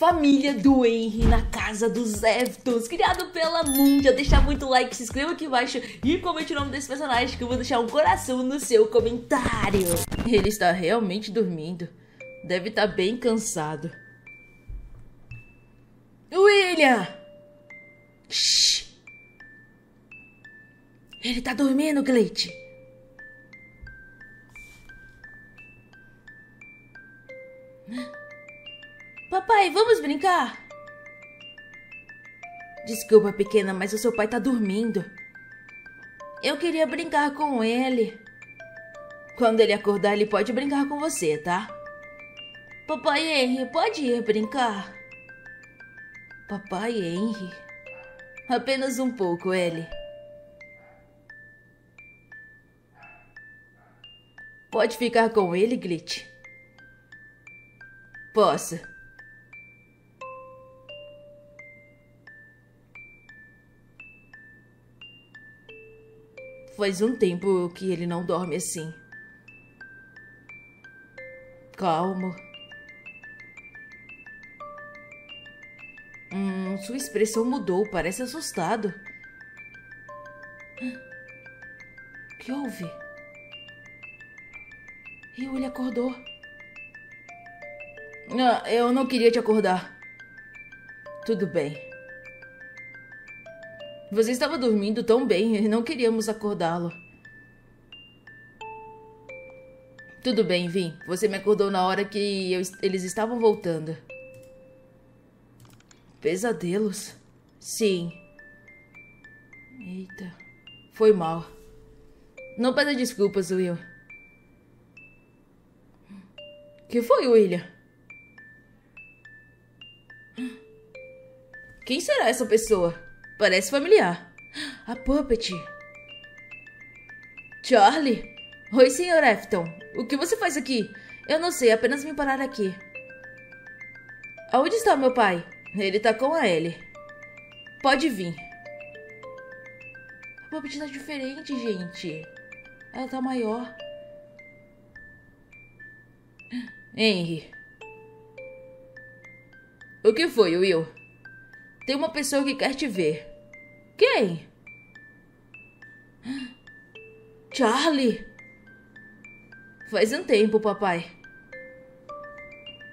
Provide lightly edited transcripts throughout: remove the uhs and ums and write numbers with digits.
família do Henry na casa dos Aftons, criado pela Mundia. Deixar muito like, se inscreva aqui embaixo e comente o nome desse personagem que eu vou deixar um coração no seu comentário. Ele está realmente dormindo. Deve estar bem cansado. William! Shhh. Ele tá dormindo, Glitch. Papai, vamos brincar? Desculpa, pequena, mas o seu pai tá dormindo. Eu queria brincar com ele. Quando ele acordar, ele pode brincar com você, tá? Papai Henry, pode ir brincar? Papai Henry? Apenas um pouco, Ellie. Pode ficar com ele, Glitch? Posso. Faz um tempo que ele não dorme assim. Calmo. Sua expressão mudou, parece assustado. O que houve? E ele acordou. Ah, eu não queria te acordar. Tudo bem. Você estava dormindo tão bem e não queríamos acordá-lo. Tudo bem, Vim. Você me acordou na hora que eles estavam voltando. Pesadelos? Sim. Eita. Foi mal. Não peça desculpas, Will. O que foi, William? Quem será essa pessoa? Parece familiar. A Puppet. Charlie? Oi, Sr. Afton. O que você faz aqui? Eu não sei, apenas me parar aqui. Aonde está meu pai? Ele tá com a Ellie. Pode vir. A Puppet tá diferente, gente. Ela tá maior. Henry. O que foi, Will? Tem uma pessoa que quer te ver. Quem? Charlie. Faz um tempo, papai.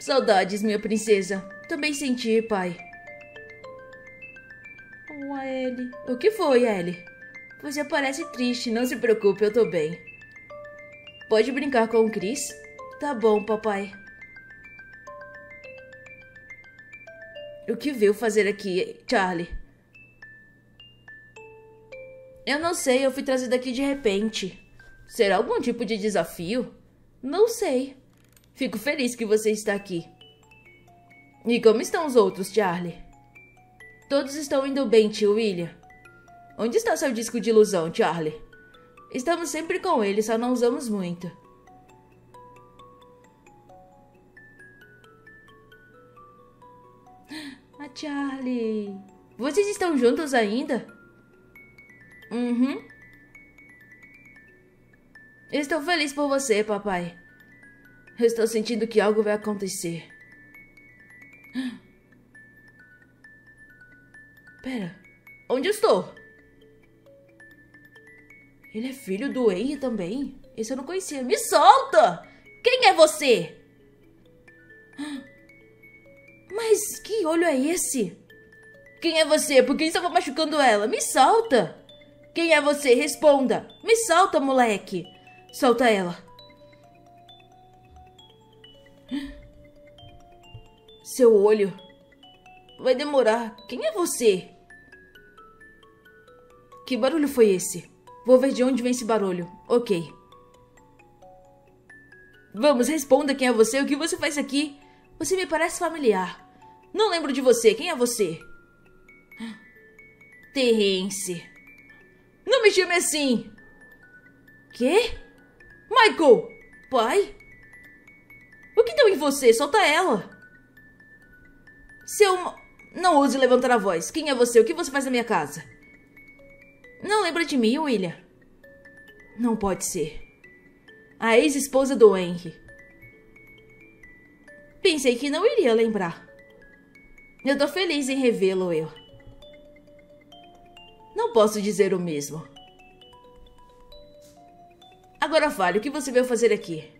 Saudades, minha princesa. Também senti, pai. Oh, a Ellie. O que foi, Ellie? Você parece triste, não se preocupe, eu tô bem. Pode brincar com o Chris? Tá bom, papai. O que veio fazer aqui, Charlie? Eu não sei, eu fui trazida aqui de repente. Será algum tipo de desafio? Não sei. Fico feliz que você está aqui. E como estão os outros, Charlie? Todos estão indo bem, tio William. Onde está seu disco de ilusão, Charlie? Estamos sempre com ele, só não usamos muito. Ah, Charlie... Vocês estão juntos ainda? Uhum. Estou feliz por você, papai. Eu estou sentindo que algo vai acontecer. Pera, onde eu estou? Ele é filho do Henry também? Esse eu não conhecia. Me solta! Quem é você? Mas que olho é esse? Quem é você? Por que estava machucando ela? Me solta! Quem é você? Responda! Me solta, moleque! Solta ela. Seu olho. Vai demorar. Quem é você? Que barulho foi esse? Vou ver de onde vem esse barulho. Ok. Vamos, responda quem é você. O que você faz aqui? Você me parece familiar. Não lembro de você. Quem é você? Terrence. Não me chame assim. Quê? Michael. Pai? O que deu em você? Solta ela. Seu... Não ouse levantar a voz. Quem é você? O que você faz na minha casa? Não lembra de mim, William? Não pode ser. A ex-esposa do Henry. Pensei que não iria lembrar. Eu tô feliz em revê-lo, eu. Não posso dizer o mesmo. Agora fale, o que você veio fazer aqui?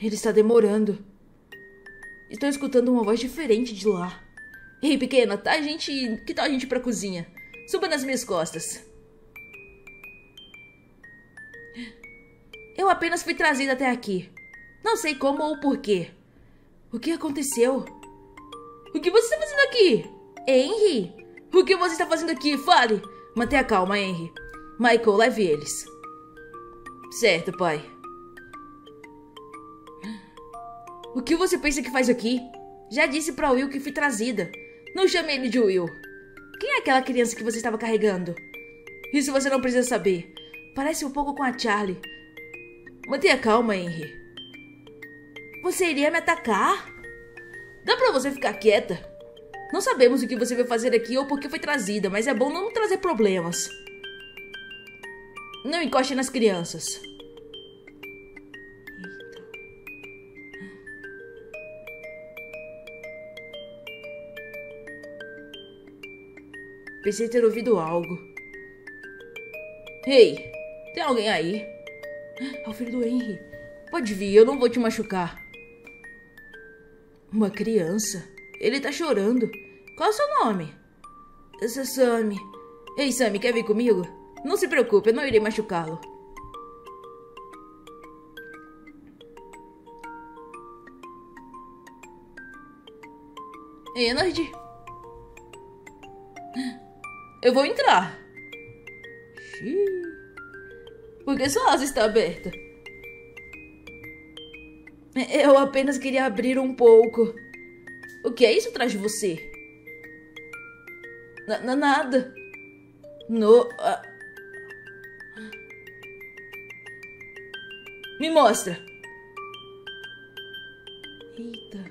Ele está demorando. Estou escutando uma voz diferente de lá. Ei, pequena, tá a gente... Que tal a gente ir pra cozinha? Suba nas minhas costas. Eu apenas fui trazida até aqui. Não sei como ou porquê. O que aconteceu? O que você está fazendo aqui? Henry? O que você está fazendo aqui? Fale! Mantenha calma, Henry. Michael, leve eles. Certo, pai. O que você pensa que faz aqui? Já disse pra Will que fui trazida. Não chame ele de Will. Quem é aquela criança que você estava carregando? Isso você não precisa saber. Parece um pouco com a Charlie. Mantenha calma, Henry. Você iria me atacar? Dá pra você ficar quieta? Não sabemos o que você veio fazer aqui ou por que foi trazida, mas é bom não trazer problemas. Não encoste nas crianças. Pensei ter ouvido algo. Ei, tem alguém aí? É o filho do Henry. Pode vir, eu não vou te machucar. Uma criança? Ele tá chorando. Qual é o seu nome? Eu sou Sammy. Ei, Sammy, quer vir comigo? Não se preocupe, eu não irei machucá-lo. Ennard? Eu vou entrar. Porque sua asa está aberta. Eu apenas queria abrir um pouco. O que é isso atrás de você? Nada. Me mostra. Eita.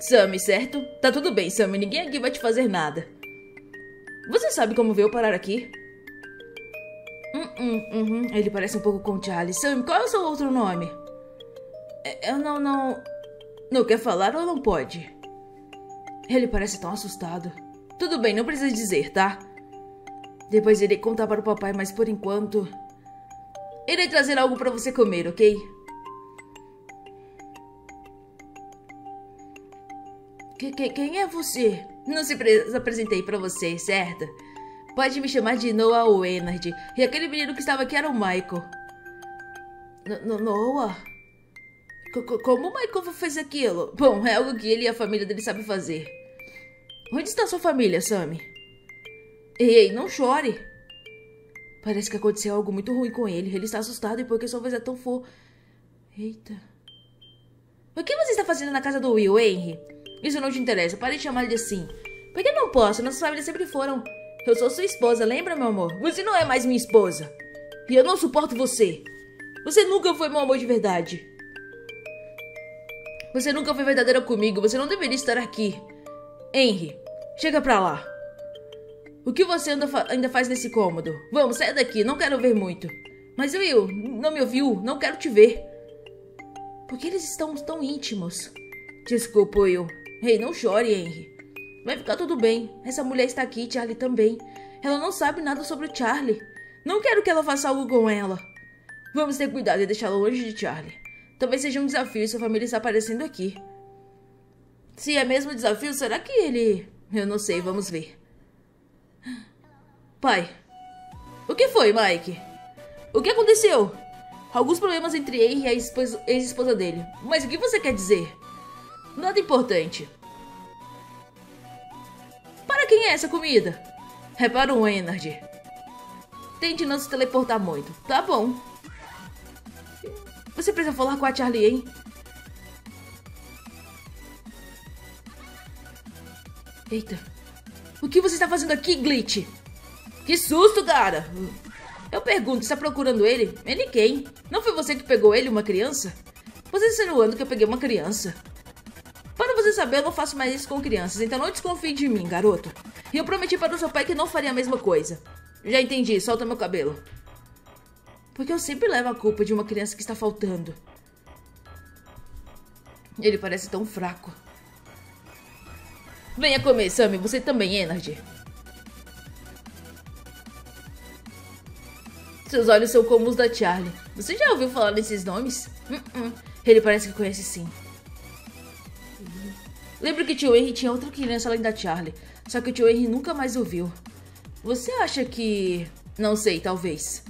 Sammy, certo? Tá tudo bem, Sammy. Ninguém aqui vai te fazer nada. Você sabe como veio parar aqui? Ele parece um pouco com Charlie. Sammy, qual é o seu outro nome? Eu não... Não quer falar ou não pode? Ele parece tão assustado. Tudo bem, não precisa dizer, tá? Depois irei contar para o papai, mas por enquanto... Irei trazer algo para você comer, ok? Quem é você? Não se apresentei pra vocês, certo? Pode me chamar de Noah Wennard. E aquele menino que estava aqui era o Michael. Noah? Como o Michael fez aquilo? Bom, é algo que ele e a família dele sabem fazer. Onde está sua família, Sammy? Ei, não chore. Parece que aconteceu algo muito ruim com ele. Ele está assustado e porque sua voz é tão fofa. Eita. O que você está fazendo na casa do Will, Henry? Isso não te interessa, pare de chamar ele assim. Por que não posso? Nossas famílias sempre foram. Eu sou sua esposa, lembra, meu amor? Você não é mais minha esposa. E eu não suporto você. Você nunca foi meu amor de verdade. Você nunca foi verdadeira comigo, você não deveria estar aqui. Henry, chega pra lá. O que você ainda faz nesse cômodo? Vamos, sai daqui, não quero ver muito. Mas Will, não me ouviu, não quero te ver. Por que eles estão tão íntimos? Desculpa, Will. Ei, não chore, Henry. Vai ficar tudo bem. Essa mulher está aqui, Charlie também. Ela não sabe nada sobre o Charlie. Não quero que ela faça algo com ela. Vamos ter cuidado e deixá-la longe de Charlie. Talvez seja um desafio e sua família está aparecendo aqui. Se é mesmo um desafio, será que ele... Eu não sei, vamos ver. Pai. O que foi, Mike? O que aconteceu? Alguns problemas entre Henry e a ex-esposa dele. Mas o que você quer dizer? Nada importante. Para quem é essa comida? É para o Ennard. Tente não se teleportar muito. Tá bom. Você precisa falar com a Charlie, hein? Eita. O que você está fazendo aqui, Glitch? Que susto, cara. Eu pergunto, está procurando ele? Ele quem? Não foi você que pegou ele, uma criança? Você insinuando que eu peguei uma criança? Para você saber, eu não faço mais isso com crianças, então não desconfie de mim, garoto. E eu prometi para o seu pai que não faria a mesma coisa. Já entendi, solta meu cabelo. Porque eu sempre levo a culpa de uma criança que está faltando. Ele parece tão fraco. Venha comer, Sammy. Você também, Ennard. Seus olhos são como os da Charlie. Você já ouviu falar desses nomes? Ele parece que conhece sim. Lembro que tio Henry tinha outra criança além da Charlie. Só que o tio Henry nunca mais ouviu. Você acha que... Não sei, talvez.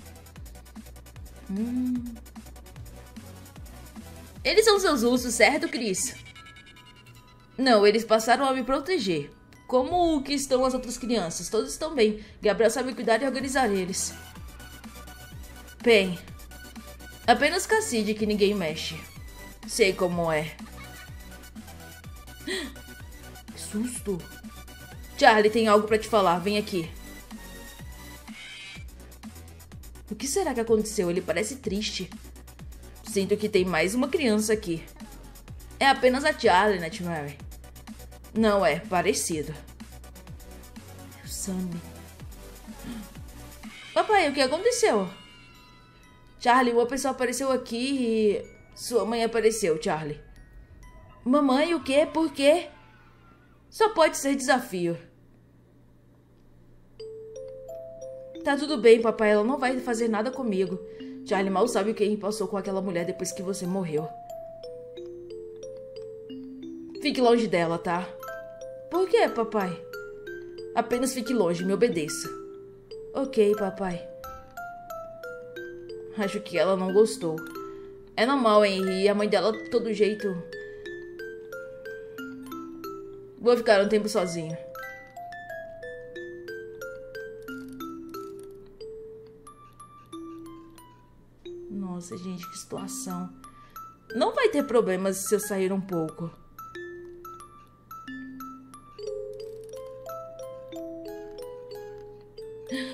Eles são seus ursos, certo, Chris? Não, eles passaram a me proteger. Como que estão as outras crianças? Todos estão bem. Gabriel sabe cuidar e organizar eles. Bem. Apenas Cassidy que ninguém mexe. Sei como é. Que susto. Charlie, tem algo pra te falar. Vem aqui. O que será que aconteceu? Ele parece triste. Sinto que tem mais uma criança aqui. É apenas a Charlie, né, Mary? Não é, parecido. É o Sammy. Papai, o que aconteceu? Charlie, uma pessoa apareceu aqui e... Sua mãe apareceu, Charlie. Mamãe, o quê? Por quê? Só pode ser desafio. Tá tudo bem, papai. Ela não vai fazer nada comigo. Charlie mal sabe o que passou com aquela mulher depois que você morreu. Fique longe dela, tá? Por quê, papai? Apenas fique longe, me obedeça. Ok, papai. Acho que ela não gostou. É normal, Henry. E a mãe dela, de todo jeito... Vou ficar um tempo sozinho. Nossa, gente, que situação. Não vai ter problemas se eu sair um pouco.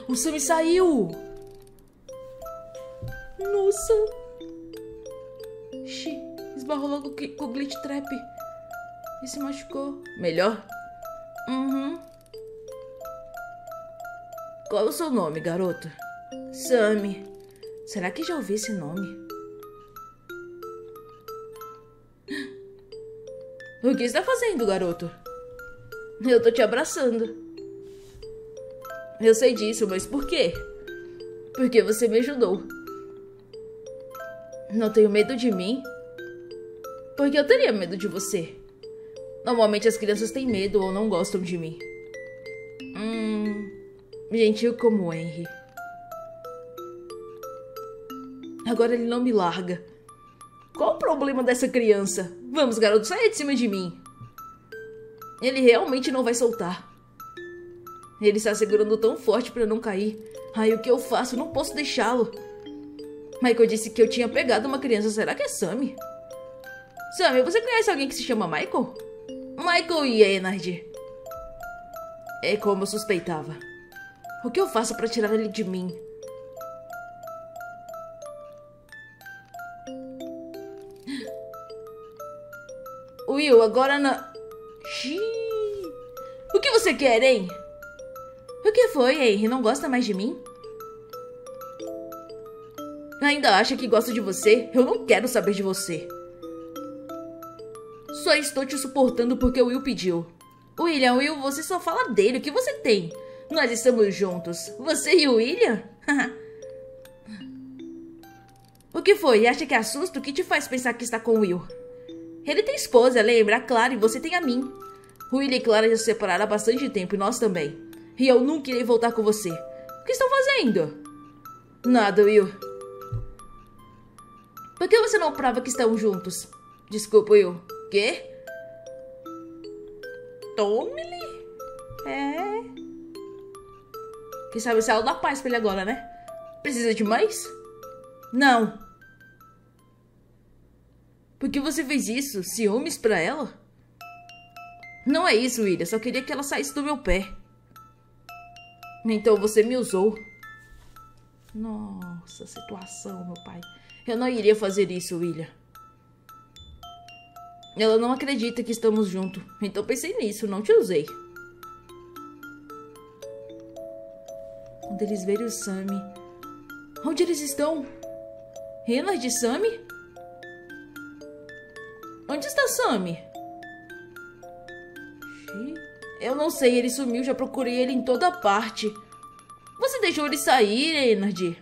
O Sammy saiu! Nossa! Xi, esbarrou logo com o Glitch Trap. E se machucou. Melhor? Qual é o seu nome, garoto? Sammy. Será que já ouvi esse nome? O que está fazendo, garoto? Eu tô te abraçando. Eu sei disso, mas por quê? Porque você me ajudou. Não tenho medo de mim? Porque eu teria medo de você. Normalmente as crianças têm medo ou não gostam de mim. Gentil como Henry. Agora ele não me larga. Qual o problema dessa criança? Vamos, garoto, sai de cima de mim. Ele realmente não vai soltar. Ele está segurando tão forte para não cair. Ai, o que eu faço? Não posso deixá-lo. Michael disse que eu tinha pegado uma criança. Será que é Sammy? Sammy, você conhece alguém que se chama Michael? Michael e Ennard. É como eu suspeitava. O que eu faço para tirar ele de mim? Will, agora não... Xiii. O que você quer, hein? O que foi, Henry? Não gosta mais de mim? Ainda acha que gosto de você? Eu não quero saber de você. Só estou te suportando porque o Will pediu. William, Will, você só fala dele. O que você tem? Nós estamos juntos. Você e o William? O que foi? Acha que assusta? O que te faz pensar que está com o Will? Ele tem esposa, lembra? A Clara, e você tem a mim. William e Clara já se separaram há bastante tempo e nós também. E eu nunca irei voltar com você. O que estão fazendo? Nada, Will. Por que você não prova que estão juntos? Desculpa, Will. Quê? Tome-lhe? É. Quem sabe o céu dá paz pra ele agora, né? Precisa de mais? Não. Por que você fez isso? Ciúmes pra ela? Não é isso, William. Só queria que ela saísse do meu pé. Então você me usou. Nossa, situação, meu pai. Eu não iria fazer isso, William. Ela não acredita que estamos juntos. Então pensei nisso, não te usei. Quando eles verem o Sammy, Onde eles estão? Ennard e Sammy? Onde está Sammy? Eu não sei, ele sumiu, já procurei ele em toda parte. Você deixou ele sair, Ennard?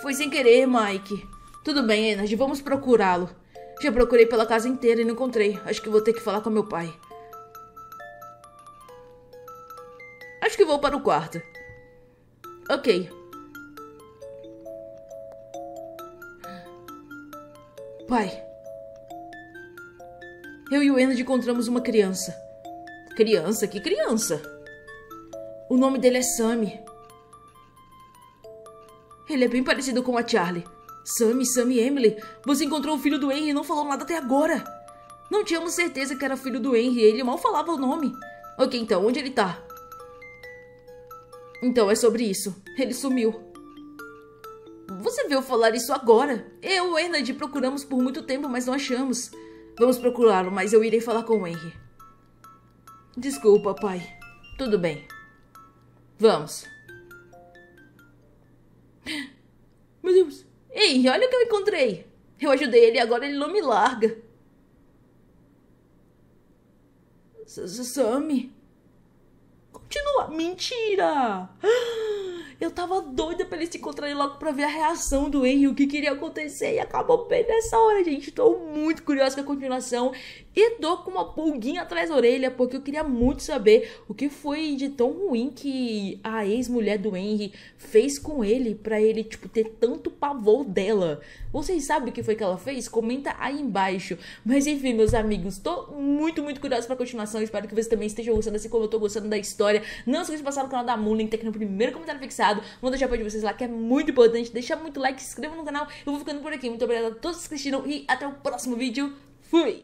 Foi sem querer, Mike. Tudo bem, Ennard, vamos procurá-lo. Já procurei pela casa inteira e não encontrei. Acho que vou ter que falar com meu pai. Acho que vou para o quarto. Ok. Pai. Eu e o Ennard encontramos uma criança. Criança? Que criança? O nome dele é Sammy. Ele é bem parecido com a Charlie. Sammy, Emily, você encontrou o filho do Henry e não falou nada até agora. Não tínhamos certeza que era filho do Henry, ele mal falava o nome. Ok, então, onde ele tá? Então, é sobre isso. Ele sumiu. Você veio falar isso agora? Eu e o Ennard procuramos por muito tempo, mas não achamos. Vamos procurá-lo, mas eu irei falar com o Henry. Desculpa, pai. Tudo bem. Vamos. Meu Deus. Ei, olha o que eu encontrei. Eu ajudei ele e agora ele não me larga. Sammy. Continua. Mentira. Eu tava doida pra eles se encontrarem logo pra ver a reação do Henry, o que queria acontecer. E acabou bem nessa hora, gente. Tô muito curiosa com a continuação. E tô com uma pulguinha atrás da orelha, porque eu queria muito saber o que foi de tão ruim que a ex-mulher do Henry fez com ele pra ele, tipo, ter tanto pavor dela. Vocês sabem o que foi que ela fez? Comenta aí embaixo. Mas enfim, meus amigos, tô muito curiosa pra continuação. Espero que vocês também estejam gostando, assim como eu tô gostando da história. Não se esqueça de passar no canal da Moon, link tá aqui no primeiro comentário fixado. Vou deixar pra vocês lá, que é muito importante. Deixar muito like, se inscreva no canal. Eu vou ficando por aqui. Muito obrigada a todos que assistiram e até o próximo vídeo. Fui!